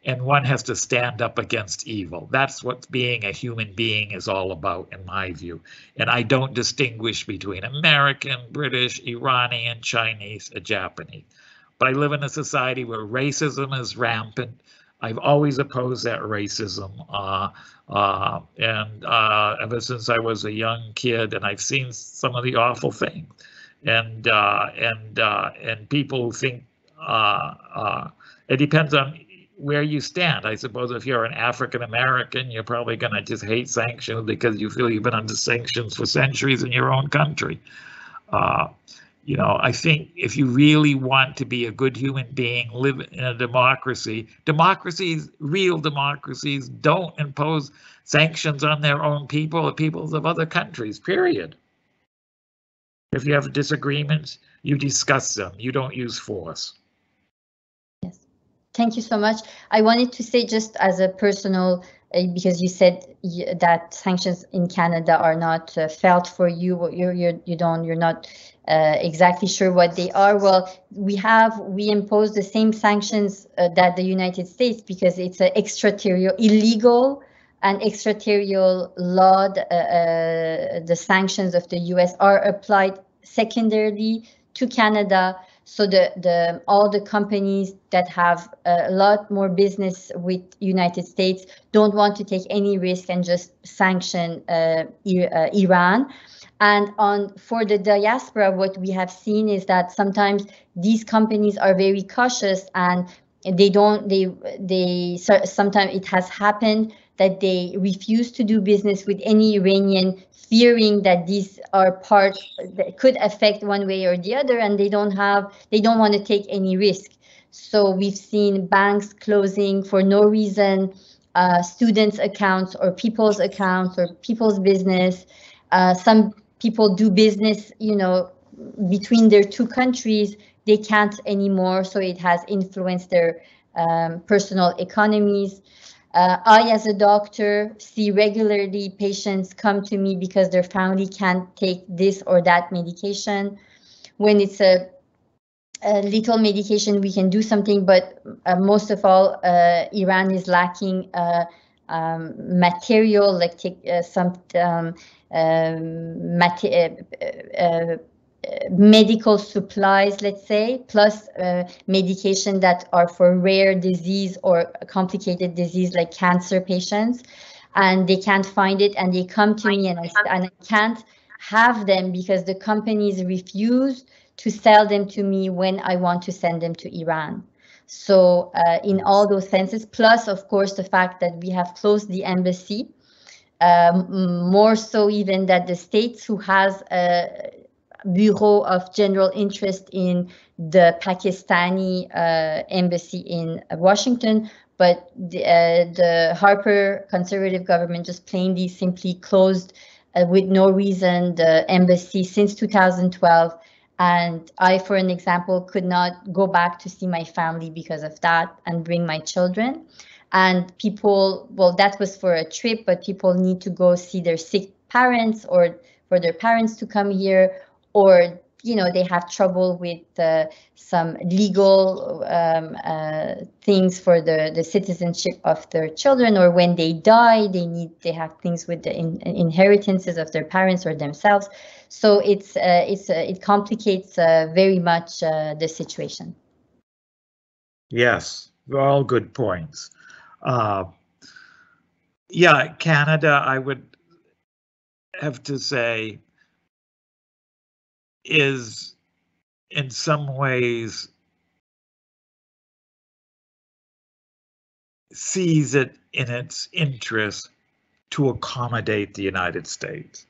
and one has to stand up against evil. That's what being a human being is all about, in my view. And I don't distinguish between American, British, Iranian, Chinese, or Japanese. But I live in a society where racism is rampant. I've always opposed that racism, and ever since I was a young kid, and I've seen some of the awful things, and people who think it depends on where you stand. I suppose if you're an African American, you're probably going to just hate sanctions because you feel you've been under sanctions for centuries in your own country. You know, I think if you really want to be a good human being, live in a democracy. Democracies, real democracies, don't impose sanctions on their own people or peoples of other countries, period. If you have disagreements, you discuss them. You don't use force. Yes. Thank you so much. I wanted to say just as a personal, because you said that sanctions in Canada are not felt for you. You're not exactly sure what they are. Well, we impose the same sanctions that the United States, because it's an extraterritorial, illegal and extraterritorial law. The sanctions of the U.S. are applied secondarily to Canada. So all the companies that have a lot more business with United States don't want to take any risk and just sanction Iran. And for the diaspora, what we have seen is that sometimes these companies are very cautious, and sometimes it has happened that they refuse to do business with any Iranian, fearing that these are parts that could affect one way or the other, and they don't want to take any risk. So we've seen banks closing for no reason, students' accounts or people's accounts or people's business. Some people do business, you know, between their two countries. They can't anymore, so it has influenced their personal economies. I, as a doctor, see regularly patients come to me because their family can't take this or that medication. When it's a little medication, we can do something, but most of all, Iran is lacking material, like medical supplies, let's say, plus medication that are for rare disease or complicated disease like cancer patients, and they can't find it, and they come to me, and I can't have them because the companies refuse to sell them to me when I want to send them to Iran. So in all those senses, plus of course the fact that we have closed the embassy, more so even that the states who has Bureau of General Interest in the Pakistani embassy in Washington, but the Harper conservative government just plainly simply closed with no reason the embassy since 2012, and I, for an example, could not go back to see my family because of that and bring my children. And people, well, that was for a trip, but people need to go see their sick parents or for their parents to come here, or you know, they have trouble with some legal things for the citizenship of their children, or when they die, they have things with the inheritances of their parents or themselves. So it complicates very much the situation. Yes, all good points. Yeah, Canada, I would have to say, is in some ways sees it in its interest to accommodate the United States.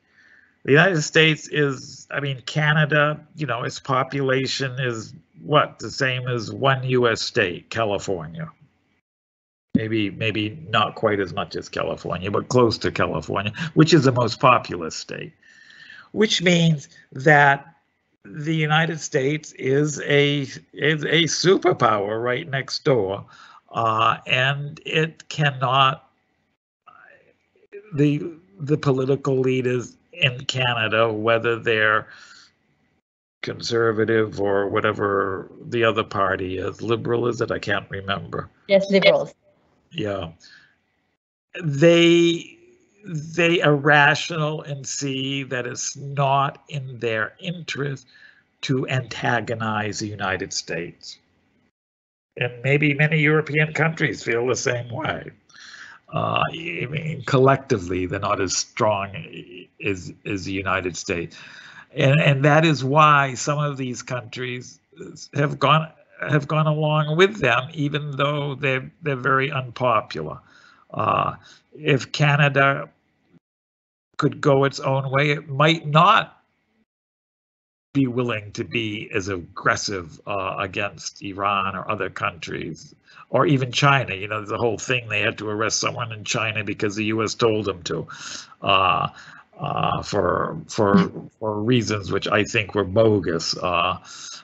The United States is, I mean, Canada, you know, its population is what, the same as one U.S. state, California. Maybe not quite as much as California, but close to California, which is the most populous state, which means that the United States is a superpower right next door, and it cannot. The political leaders in Canada, whether they're conservative or whatever the other party is, liberal is it? I can't remember. Yes, liberals. Yeah, they are rational and see that it's not in their interest to antagonize the United States. And maybe many European countries feel the same way. I mean, collectively, they're not as strong as the United States. And that is why some of these countries have gone along with them, even though they're very unpopular. If Canada could go its own way, it might not be willing to be as aggressive against Iran or other countries, or even China. You know, the whole thing, they had to arrest someone in China because the U.S. told them to, for reasons which I think were bogus.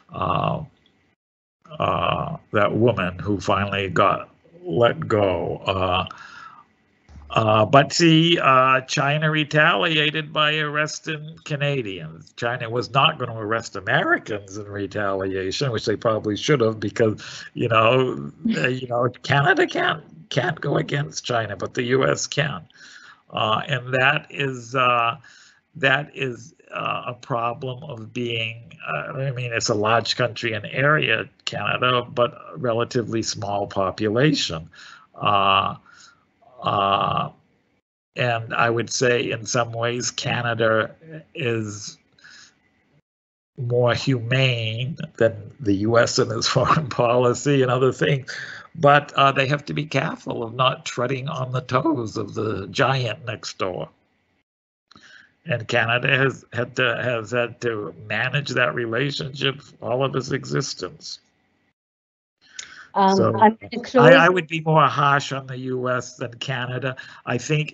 That woman who finally got let go. But see, China retaliated by arresting Canadians. China was not going to arrest Americans in retaliation, which they probably should have, because you know, Canada can't go against China, but the U.S. can, and that is a problem of being. I mean, it's a large country and area, Canada, but a relatively small population. And I would say in some ways Canada is more humane than the U.S. in its foreign policy and other things, but they have to be careful of not treading on the toes of the giant next door. And Canada has had to manage that relationship all of its existence. So I would be more harsh on the U.S. than Canada. I think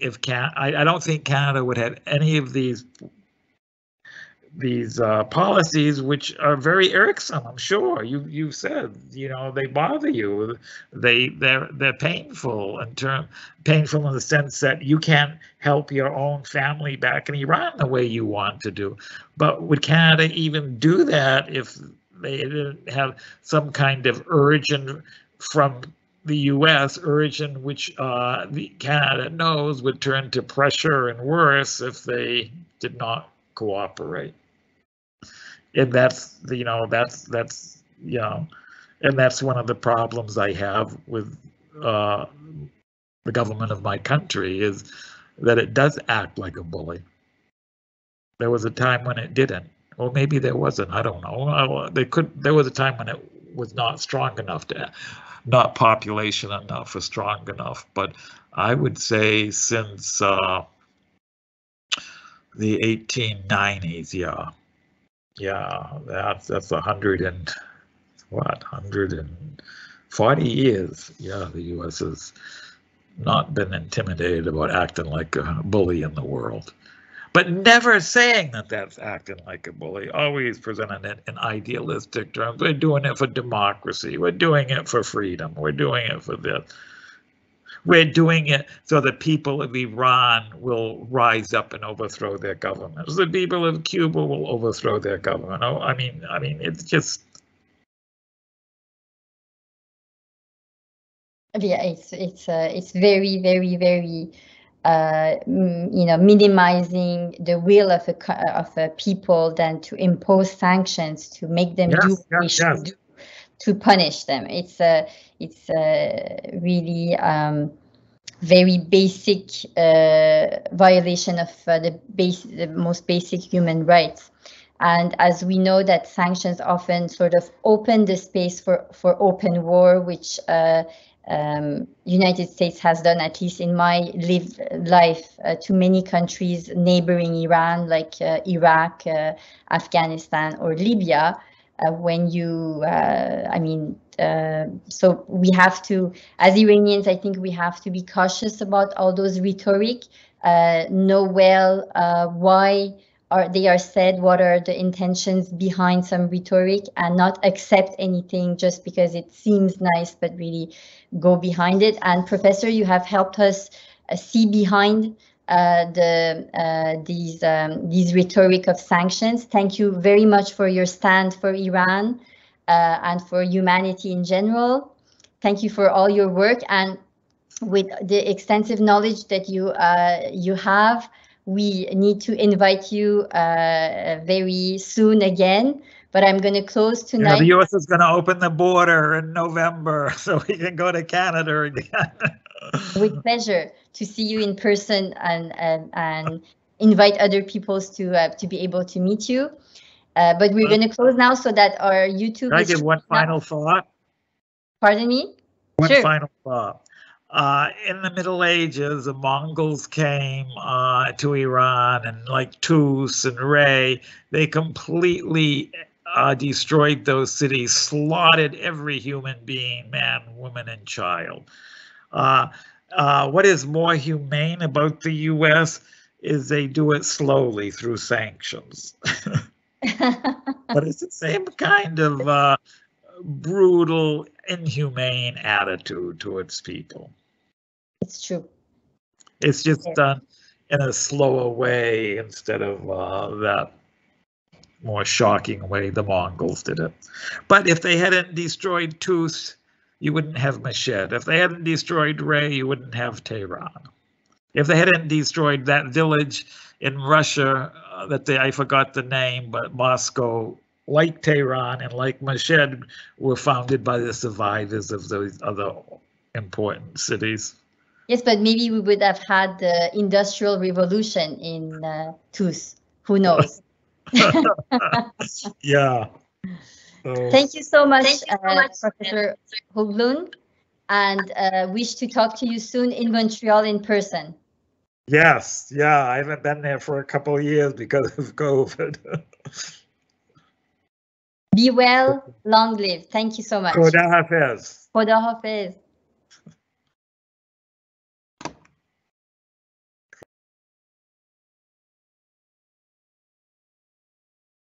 I don't think Canada would have any of these policies, which are very irksome. I'm sure you said, you know, they bother you. They're painful in the sense that you can't help your own family back in Iran the way you want to do. But would Canada even do that if they didn't have some kind of origin from the U.S., origin which Canada knows would turn to pressure and worse if they did not cooperate? And that's one of the problems I have with the government of my country, is that it does act like a bully. There was a time when it didn't. Or maybe there wasn't. I don't know. There was a time when it was not strong enough, not population enough or strong enough. But I would say since the 1890s, yeah, that's 140 years. Yeah, the U.S. has not been intimidated about acting like a bully in the world. But never saying that that's acting like a bully, always presenting it in idealistic terms. We're doing it for democracy. We're doing it for freedom. We're doing it for this. We're doing it so the people of Iran will rise up and overthrow their government. The people of Cuba will overthrow their government. Oh, I mean, it's just. Yeah, it's very, very, very. You know, minimizing the will of a people than to impose sanctions to make them do what they should do, to punish them. It's a really very basic violation of the most basic human rights. And as we know that sanctions often sort of open the space for open war, which United States has done, at least in my lived life, to many countries neighboring Iran, like Iraq, Afghanistan, or Libya. So we have to, as Iranians, I think we have to be cautious about all those rhetoric, know well why they are said, what are the intentions behind some rhetoric, and not accept anything just because it seems nice, but really go behind it. And Professor, you have helped us see behind these rhetoric of sanctions. Thank you very much for your stand for Iran and for humanity in general. Thank you for all your work, and with the extensive knowledge that you you have, we need to invite you very soon again. But I'm going to close tonight. Yeah, the U.S. is going to open the border in November, so we can go to Canada again. With pleasure to see you in person, and invite other people to be able to meet you. But we're going to close now so that our YouTube. Can I give one final thought? Pardon me? One final thought. In the Middle Ages, the Mongols came to Iran, and like Tus and Ray, they completely destroyed those cities, slaughtered every human being, man, woman, and child. What is more humane about the U.S. is they do it slowly through sanctions. But it's the same kind of brutal, inhumane attitude towards people. It's true. It's just done in a slower way instead of that more shocking way the Mongols did it. But if they hadn't destroyed Tus, you wouldn't have Mashhad. If they hadn't destroyed Ray, you wouldn't have Tehran. If they hadn't destroyed that village in Russia, I forgot the name, but Moscow, like Tehran and like Mashhad, were founded by the survivors of those other important cities. Yes, but maybe we would have had the Industrial Revolution in Tus. Who knows? Yeah. So, thank you so much, Professor Hooglund, and wish to talk to you soon in Montreal in person. Yes, yeah, I haven't been there for a couple of years because of COVID. Be well, long live. Thank you so much. Khoda Hafiz. Khoda Hafiz.